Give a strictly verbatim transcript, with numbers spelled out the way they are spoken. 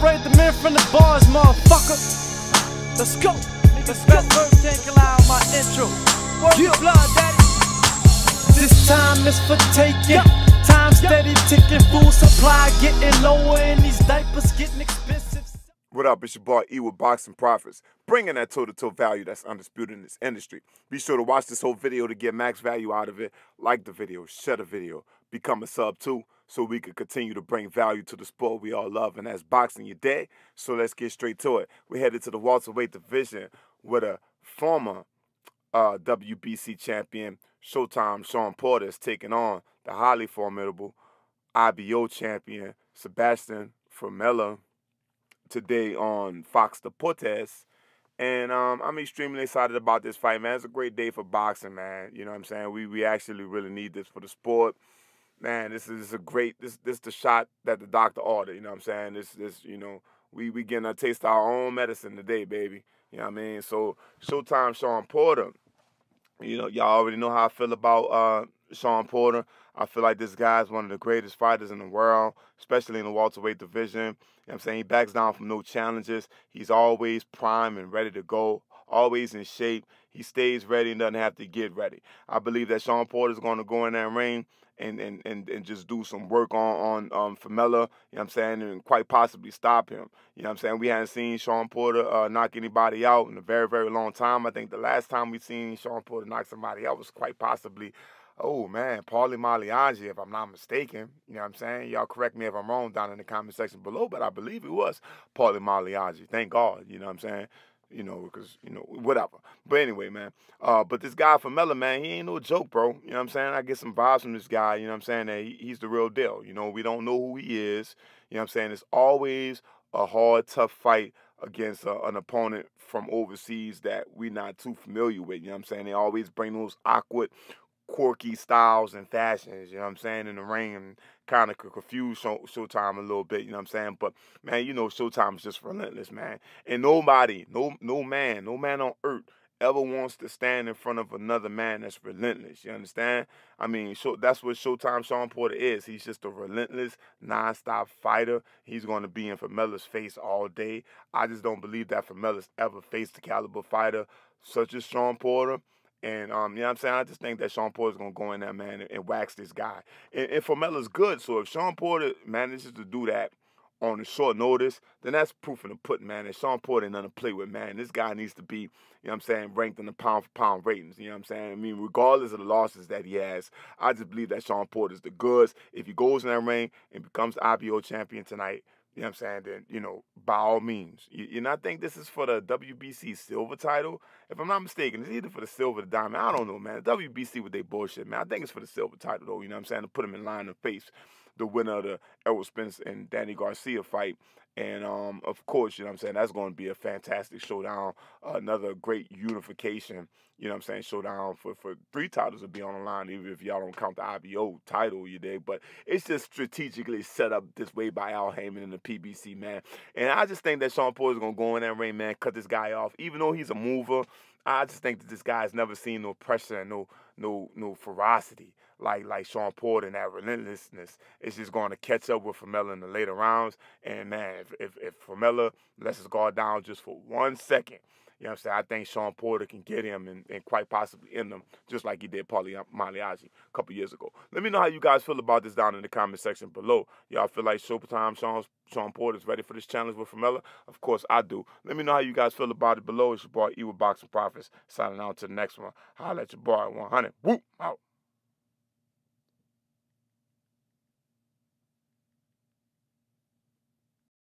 separate the men from the bars, motherfucker. Let's go. Niggas best verse can't collide my intro. Work yeah. blood, daddy. This time is for taking. Yep. Time steady ticking, food supply getting lower, and these diapers getting expensive. What up, it's your boy E with Boxing Profits, bringing that toe-to-toe value that's undisputed in this industry. Be sure to watch this whole video to get max value out of it. Like the video, share the video, become a sub too, so we can continue to bring value to the sport we all love, and that's boxing, you dig? So let's get straight to it. We're headed to the welterweight division with a former uh, W B C champion, Showtime Shawn Porter, is taking on the highly formidable I B O champion, Sebastian Formella, today on Fox Deportes. And um, I'm extremely excited about this fight, man. It's a great day for boxing, man. You know what I'm saying? We we actually really need this for the sport. Man, this is a great, this this the shot that the doctor ordered, you know what I'm saying? This, this you know, we, we getting a taste of our own medicine today, baby. You know what I mean? So, Showtime Shawn Porter. You know, y'all already know how I feel about uh, Shawn Porter. I feel like this guy is one of the greatest fighters in the world, especially in the welterweight division. You know what I'm saying? He backs down from no challenges. He's always prime and ready to go, always in shape. He stays ready and doesn't have to get ready. I believe that Shawn Porter is going to go in that ring and, and, and, and just do some work on, on um, Formella, you know what I'm saying, and quite possibly stop him. You know what I'm saying? We hadn't seen Shawn Porter uh, knock anybody out in a very, very long time. I think the last time we seen Shawn Porter knock somebody out was quite possibly, oh, man, Paulie Malignaggi, if I'm not mistaken. You know what I'm saying? Y'all correct me if I'm wrong down in the comment section below, but I believe it was Paulie Malignaggi. Thank God, you know what I'm saying? You know, because, you know, whatever. But anyway, man. Uh, but this guy Formella, man, he ain't no joke, bro. You know what I'm saying? I get some vibes from this guy. You know what I'm saying? That he, he's the real deal. You know, we don't know who he is. You know what I'm saying? It's always a hard, tough fight against a, an opponent from overseas that we're not too familiar with. You know what I'm saying? They always bring those awkward, quirky styles and fashions, you know what I'm saying, in the ring, and kind of could confuse show, Showtime a little bit, you know what I'm saying? But, man, you know, Showtime is just relentless, man. And nobody, no no man, no man on earth ever wants to stand in front of another man that's relentless, you understand? I mean, show, that's what Showtime Shawn Porter is. He's just a relentless, nonstop fighter. He's going to be in Formella's face all day. I just don't believe that Formella's ever faced a caliber fighter such as Shawn Porter. And, um, you know what I'm saying? I just think that Shawn Porter's going to go in there, man, and, and wax this guy. And, and Formella's good, so if Shawn Porter manages to do that on a short notice, then that's proof in the pudding, man. And Shawn Porter ain't nothing to play with, man. This guy needs to be, you know what I'm saying, ranked in the pound-for-pound ratings, you know what I'm saying? I mean, regardless of the losses that he has, I just believe that Shawn Porter's the goods. If he goes in that ring and becomes the I B O champion tonight, you know what I'm saying, then, you know, by all means. You, you know, I think this is for the W B C silver title. If I'm not mistaken, it's either for the silver or the diamond. I don't know, man. The W B C with their bullshit, man. I think it's for the silver title, though. You know what I'm saying? To put them in line to face the winner of the Errol Spence and Danny Garcia fight. And, um, of course, you know what I'm saying, that's going to be a fantastic showdown. Uh, another great unification, you know what I'm saying, showdown for, for three titles to be on the line, even if y'all don't count the I B O title, you dig. But it's just strategically set up this way by Al Haymon and the P B C, man. And I just think that Shawn Porter is going to go in that ring, man, cut this guy off. Even though he's a mover, I just think that this guy's never seen no pressure and no no no ferocity like like Shawn Porter and that relentlessness. It's just going to catch up with Formella in the later rounds. And man, if if, if Formella lets his guard down just for one second, you know what I'm saying, I think Shawn Porter can get him and, and quite possibly end him, just like he did Paulie Malignaggi a couple years ago. Let me know how you guys feel about this down in the comment section below. Y'all feel like Showtime Shawn, Shawn Porter is ready for this challenge with Formella? Of course I do. Let me know how you guys feel about it below. It's your boy E with Boxing Profits, signing out to the next one. Holla at your boy one hundred. Whoop, out.